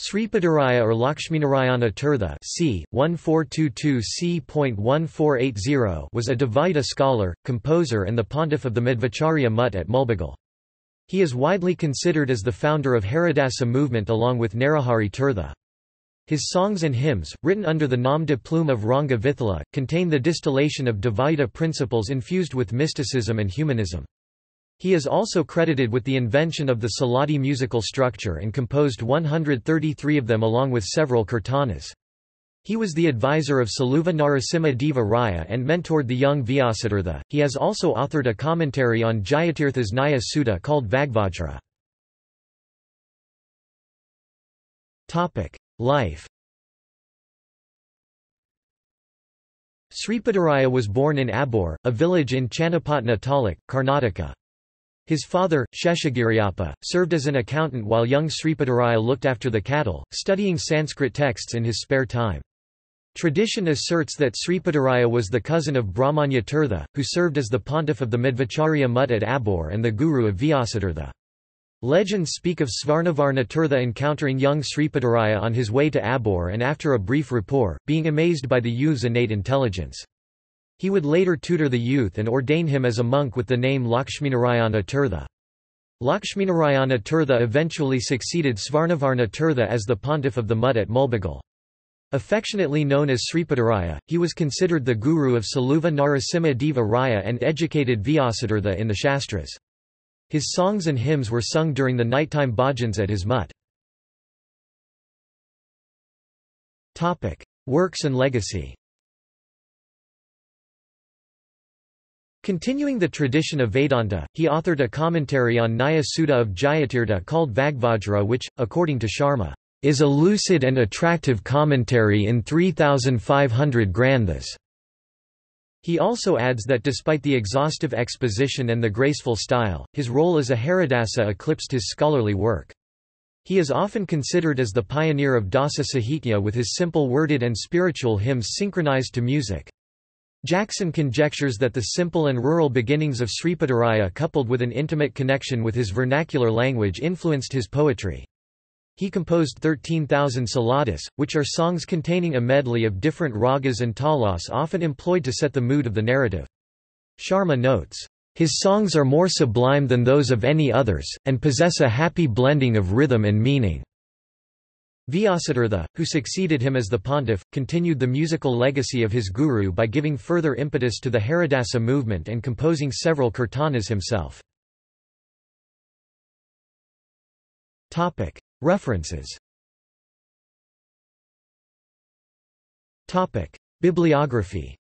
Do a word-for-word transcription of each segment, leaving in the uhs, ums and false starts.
Sripadaraya or Lakshminarayana Tirtha c. fourteen twenty-two c. fourteen eighty was a Dvaita scholar, composer and the pontiff of the Madhvacharya Mutt at Mulbagal. He is widely considered as the founder of Haridasa movement along with Narahari Tirtha. His songs and hymns, written under the nom de plume of Ranga Vitthala, contain the distillation of Dvaita principles infused with mysticism and humanism. He is also credited with the invention of the Suladi musical structure and composed one hundred thirty-three of them along with several Kirtanas. He was the advisor of Saluva Narasimha Deva Raya and mentored the young Vyasatirtha. He has also authored a commentary on Jayatirtha's Nyaya Sudha called Vagvajra. Life. Sripadaraya was born in Abbur, a village in Chanapatna Taluk, Karnataka. His father, Sheshagiriapa, served as an accountant while young Sripadaraya looked after the cattle, studying Sanskrit texts in his spare time. Tradition asserts that Sripadaraya was the cousin of Brahmanya Tirtha, who served as the pontiff of the Madhvacharya Mutt at Abbur and the guru of Vyasatirtha. Legends speak of Svarnavarna Tirtha encountering young Sripadaraya on his way to Abbur and after a brief rapport, being amazed by the youth's innate intelligence. He would later tutor the youth and ordain him as a monk with the name Lakshminarayana Tirtha. Lakshminarayana Tirtha eventually succeeded Svarnavarna Tirtha as the pontiff of the Mutt at Mulbagal. Affectionately known as Sripadaraya, he was considered the guru of Saluva Narasimha Deva Raya and educated Vyasatirtha in the Shastras. His songs and hymns were sung during the nighttime bhajans at his mutt. Works and legacy. Continuing the tradition of Vedanta, he authored a commentary on Nyaya Sudha of Jayatirtha called Vagvajra which, according to Sharma, is a lucid and attractive commentary in three thousand five hundred granthas. He also adds that despite the exhaustive exposition and the graceful style, his role as a Haridasa eclipsed his scholarly work. He is often considered as the pioneer of Dasa Sahitya with his simple worded and spiritual hymns synchronized to music. Jackson conjectures that the simple and rural beginnings of Sripadaraya coupled with an intimate connection with his vernacular language influenced his poetry. He composed thirteen thousand saladas, which are songs containing a medley of different ragas and talas often employed to set the mood of the narrative. Sharma notes, "His songs are more sublime than those of any others, and possess a happy blending of rhythm and meaning." Vyasatirtha, who succeeded him as the pontiff, continued the musical legacy of his guru by giving further impetus to the Haridasa movement and composing several kirtanas himself. References. Bibliography.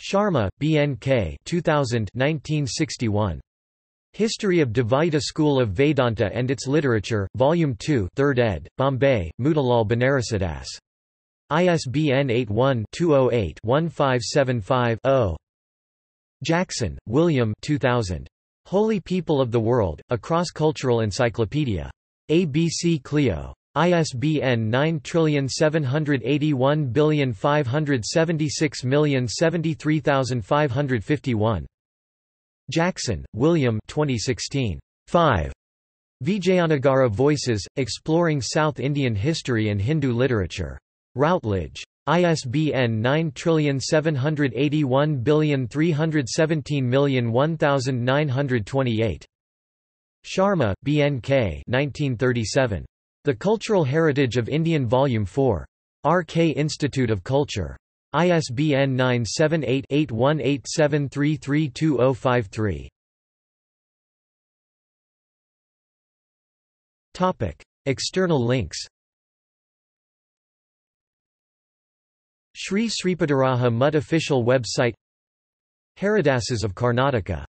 Sharma, B N K two thousand nineteen sixty-one. History of Dvaita School of Vedanta and its Literature, Volume two, third ed., Bombay, Motilal Banarasidas. I S B N eighty-one, two oh eight, fifteen seventy-five, zero. Jackson, William two thousand. Holy People of the World, A Cross-Cultural Encyclopedia. A B C-C L I O. I S B N nine seven eight one five seven six zero seven three five five one. Jackson, William twenty sixteen. five. Vijayanagara Voices, Exploring South Indian History and Hindu Literature. Routledge. I S B N nine seven eight one three one seven zero one nine two eight. Sharma, B N K nineteen thirty-seven. The Cultural Heritage of Indian Volume four. R K Institute of Culture. I S B N nine seven eight, eight one eight seven three three two zero five three. Topic: External links. Sri Sripadaraya Mutt official website. Haridasas of Karnataka.